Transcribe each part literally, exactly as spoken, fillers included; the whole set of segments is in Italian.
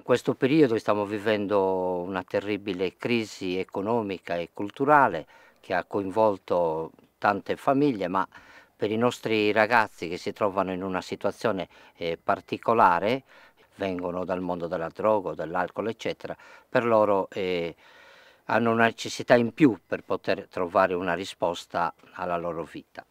In questo periodo stiamo vivendo una terribile crisi economica e culturale che ha coinvolto tante famiglie, ma per i nostri ragazzi che si trovano in una situazione eh, particolare, vengono dal mondo della droga, dell'alcol eccetera, per loro eh, hanno una necessità in più per poter trovare una risposta alla loro vita.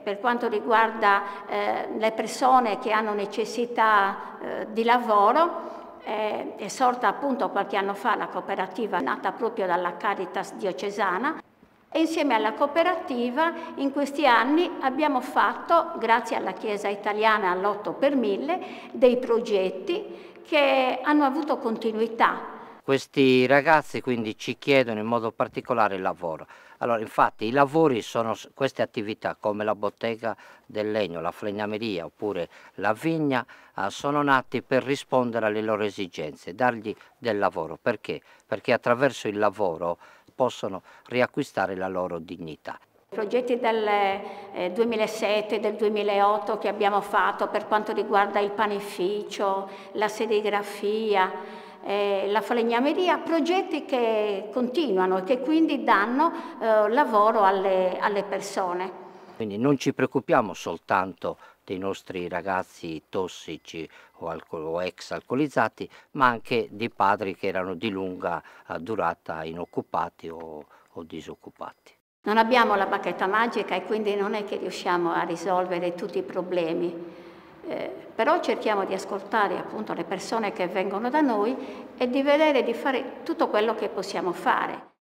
Per quanto riguarda eh, le persone che hanno necessità eh, di lavoro, Eh, è sorta appunto qualche anno fa la cooperativa nata proprio dalla Caritas diocesana e insieme alla cooperativa in questi anni abbiamo fatto, grazie alla Chiesa italiana all'otto per mille, dei progetti che hanno avuto continuità. Questi ragazzi quindi ci chiedono in modo particolare il lavoro. Allora, infatti i lavori sono queste attività come la bottega del legno, la falegnameria oppure la vigna, sono nati per rispondere alle loro esigenze, dargli del lavoro. Perché? Perché attraverso il lavoro possono riacquistare la loro dignità. I progetti del eh, duemilasette, del duemilaotto che abbiamo fatto per quanto riguarda il panificio, la serigrafia, Eh, la falegnameria, progetti che continuano e che quindi danno eh, lavoro alle, alle persone. Quindi non ci preoccupiamo soltanto dei nostri ragazzi tossici o, alcol o ex alcolizzati, ma anche di padri che erano di lunga durata inoccupati o, o disoccupati. Non abbiamo la bacchetta magica e quindi non è che riusciamo a risolvere tutti i problemi. Eh, però cerchiamo di ascoltare appunto le persone che vengono da noi e di vedere di fare tutto quello che possiamo fare.